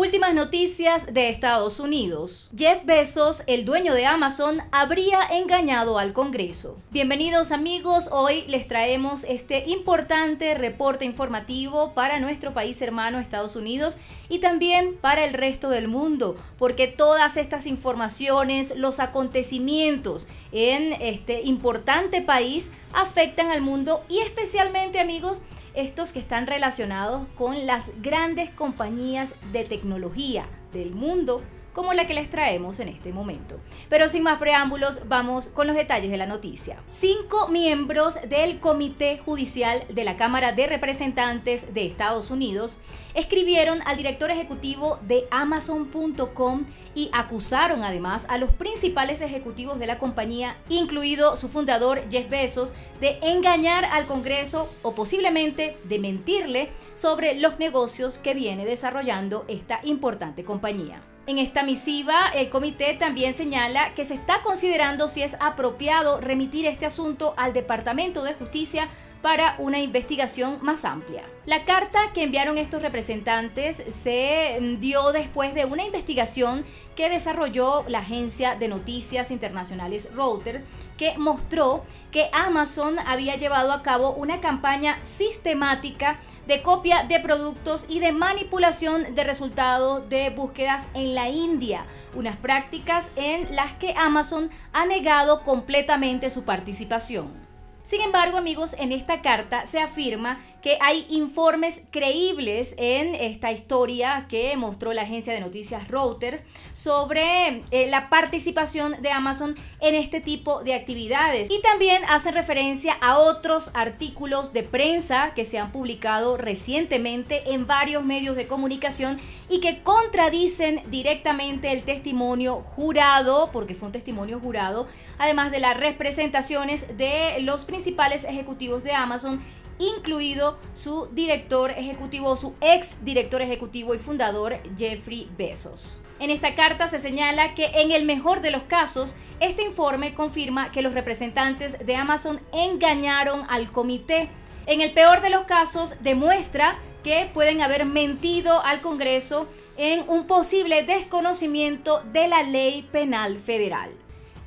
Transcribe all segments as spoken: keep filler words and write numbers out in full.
Últimas noticias de Estados Unidos. Jeff Bezos, el dueño de Amazon, habría engañado al Congreso. Bienvenidos amigos, hoy les traemos este importante reporte informativo para nuestro país hermano Estados Unidos y también para el resto del mundo, porque todas estas informaciones, los acontecimientos en este importante país afectan al mundo y especialmente amigos, estos que están relacionados con las grandes compañías de tecnología del mundo como la que les traemos en este momento. Pero sin más preámbulos, vamos con los detalles de la noticia. Cinco miembros del Comité Judicial de la Cámara de Representantes de Estados Unidos escribieron al director ejecutivo de Amazon punto com y acusaron además a los principales ejecutivos de la compañía, incluido su fundador Jeff Bezos, de engañar al Congreso o posiblemente de mentirle sobre los negocios que viene desarrollando esta importante compañía. En esta misiva, el comité también señala que se está considerando si es apropiado remitir este asunto al Departamento de Justicia para una investigación más amplia. La carta que enviaron estos representantes se dio después de una investigación que desarrolló la agencia de noticias internacionales Reuters, que mostró que Amazon había llevado a cabo una campaña sistemática de copia de productos y de manipulación de resultados de búsquedas en la India, unas prácticas en las que Amazon ha negado completamente su participación. Sin embargo, amigos, en esta carta se afirma que hay informes creíbles en esta historia que mostró la agencia de noticias Reuters sobre eh, la participación de Amazon en este tipo de actividades. Y también hace referencia a otros artículos de prensa que se han publicado recientemente en varios medios de comunicación y que contradicen directamente el testimonio jurado, porque fue un testimonio jurado, además de las representaciones de los principales principales ejecutivos de Amazon, incluido su director ejecutivo, su ex director ejecutivo y fundador Jeffrey Bezos. En esta carta se señala que en el mejor de los casos, este informe confirma que los representantes de Amazon engañaron al comité. En el peor de los casos, demuestra que pueden haber mentido al Congreso en un posible desconocimiento de la ley penal federal.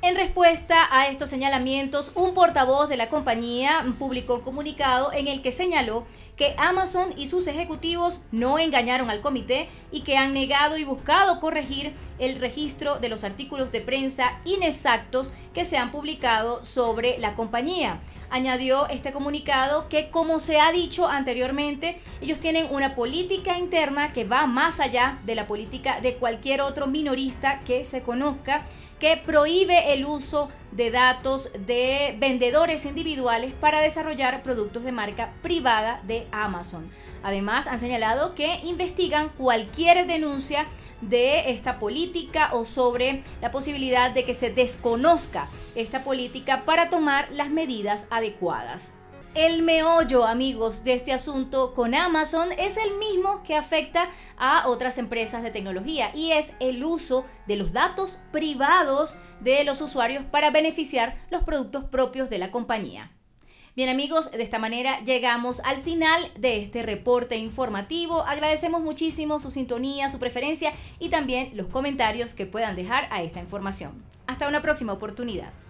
En respuesta a estos señalamientos, un portavoz de la compañía publicó un comunicado en el que señaló que Amazon y sus ejecutivos no engañaron al comité y que han negado y buscado corregir el registro de los artículos de prensa inexactos que se han publicado sobre la compañía. Añadió este comunicado que, como se ha dicho anteriormente, ellos tienen una política interna que va más allá de la política de cualquier otro minorista que se conozca, que prohíbe el uso de datos de vendedores individuales para desarrollar productos de marca privada de Amazon. Además, han señalado que investigan cualquier denuncia de esta política o sobre la posibilidad de que se desconozca esta política para tomar las medidas adecuadas. El meollo, amigos, de este asunto con Amazon es el mismo que afecta a otras empresas de tecnología y es el uso de los datos privados de los usuarios para beneficiar los productos propios de la compañía. Bien amigos, de esta manera llegamos al final de este reporte informativo. Agradecemos muchísimo su sintonía, su preferencia y también los comentarios que puedan dejar a esta información. Hasta una próxima oportunidad.